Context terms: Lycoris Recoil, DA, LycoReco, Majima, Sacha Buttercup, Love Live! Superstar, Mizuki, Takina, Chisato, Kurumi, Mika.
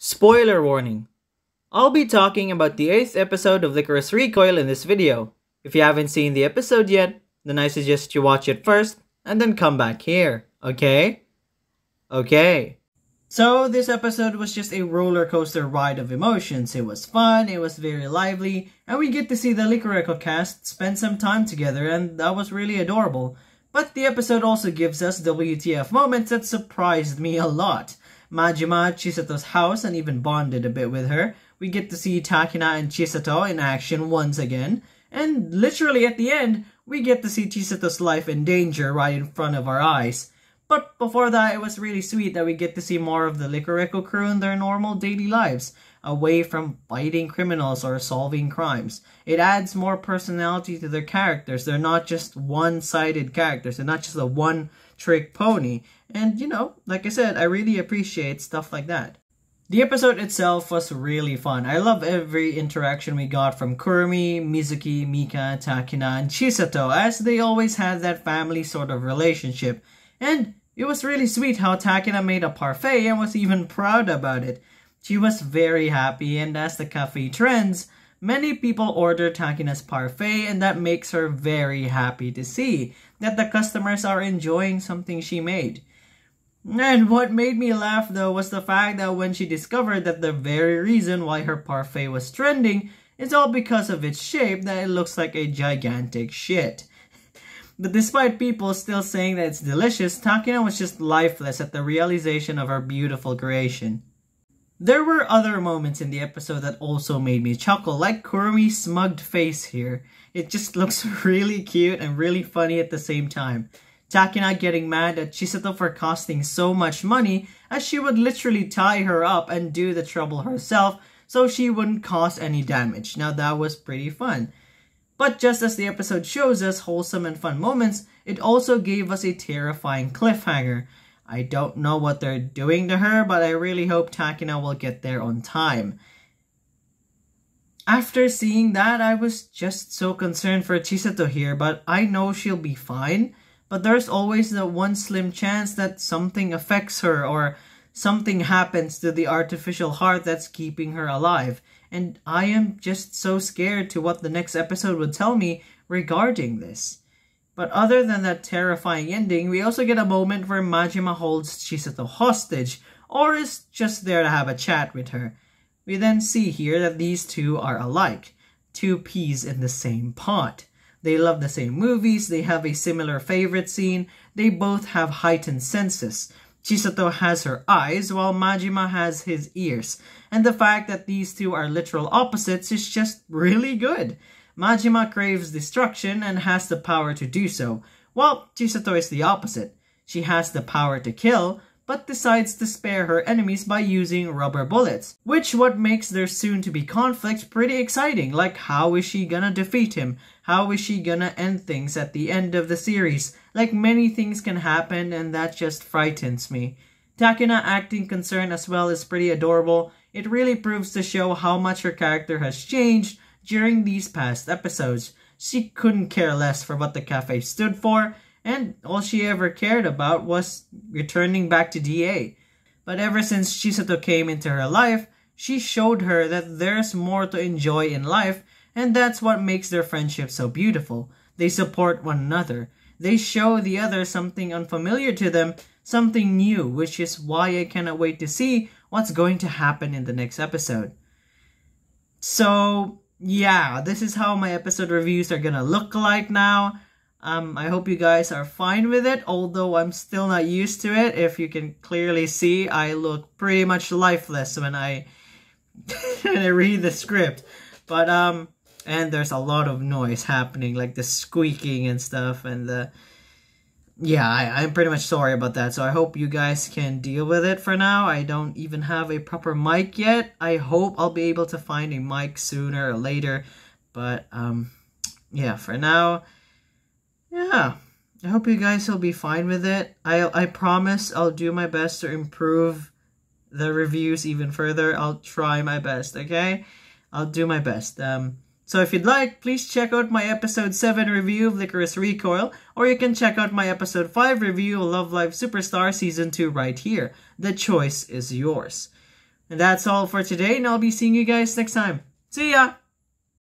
Spoiler warning! I'll be talking about the 8th episode of Lycoris Recoil in this video. If you haven't seen the episode yet, then I suggest you watch it first and then come back here, okay? Okay. So this episode was just a roller coaster ride of emotions. It was fun, it was very lively, and we get to see the LycoReco cast spend some time together, and that was really adorable. But the episode also gives us WTF moments that surprised me a lot. Majima at Chisato's house and even bonded a bit with her. We get to see Takina and Chisato in action once again. And literally at the end, we get to see Chisato's life in danger right in front of our eyes. But before that, it was really sweet that we get to see more of the LycoReco crew in their normal daily lives, away from fighting criminals or solving crimes. It adds more personality to their characters. They're not just one-sided characters. They're not just a one-trick pony. And, you know, like I said, I really appreciate stuff like that. The episode itself was really fun. I love every interaction we got from Kurumi, Mizuki, Mika, Takina, and Chisato, as they always had that family sort of relationship. And it was really sweet how Takina made a parfait and was even proud about it. She was very happy, and as the cafe trends, many people order Takina's parfait, and that makes her very happy to see that the customers are enjoying something she made. And what made me laugh though was the fact that when she discovered that the very reason why her parfait was trending is all because of its shape, that it looks like a gigantic shit. But despite people still saying that it's delicious, Takina was just lifeless at the realization of her beautiful creation. There were other moments in the episode that also made me chuckle, like Kurumi's smug face here. It just looks really cute and really funny at the same time. Takina getting mad at Chisato for costing so much money, as she would literally tie her up and do the trouble herself so she wouldn't cause any damage. Now that was pretty fun. But just as the episode shows us wholesome and fun moments, it also gave us a terrifying cliffhanger. I don't know what they're doing to her, but I really hope Takina will get there on time. After seeing that, I was just so concerned for Chisato here, but I know she'll be fine. But there's always the one slim chance that something affects her or something happens to the artificial heart that's keeping her alive. And I am just so scared to what the next episode would tell me regarding this. But other than that terrifying ending, we also get a moment where Majima holds Chisato hostage or is just there to have a chat with her. We then see here that these two are alike, two peas in the same pot. They love the same movies, they have a similar favorite scene, they both have heightened senses. Chisato has her eyes, while Majima has his ears. And the fact that these two are literal opposites is just really good. Majima craves destruction and has the power to do so, while Chisato is the opposite. She has the power to kill, but decides to spare her enemies by using rubber bullets, which what makes their soon-to-be conflict pretty exciting. Like, how is she gonna defeat him? How is she gonna end things at the end of the series? Like, many things can happen, and that just frightens me. Takina acting concerned as well is pretty adorable. It really proves to show how much her character has changed during these past episodes. She couldn't care less for what the cafe stood for, and all she ever cared about was returning back to DA. But ever since Chisato came into her life, she showed her that there's more to enjoy in life, and that's what makes their friendship so beautiful. They support one another. They show the other something unfamiliar to them, something new, which is why I cannot wait to see what's going to happen in the next episode. So, yeah, this is how my episode reviews are gonna look like now. I hope you guys are fine with it, although I'm still not used to it. If you can clearly see, I look pretty much lifeless when I read the script. But, and there's a lot of noise happening, like the squeaking and stuff, and the... Yeah, I'm pretty much sorry about that, so I hope you guys can deal with it for now. I don't even have a proper mic yet. I hope I'll be able to find a mic sooner or later, but, yeah, for now... Yeah, I hope you guys will be fine with it. I promise I'll do my best to improve the reviews even further. I'll try my best, okay? I'll do my best. So if you'd like, please check out my episode 7 review of Lycoris Recoil, or you can check out my episode 5 review of Love Live! Superstar season 2 right here. The choice is yours. And that's all for today, and I'll be seeing you guys next time. See ya!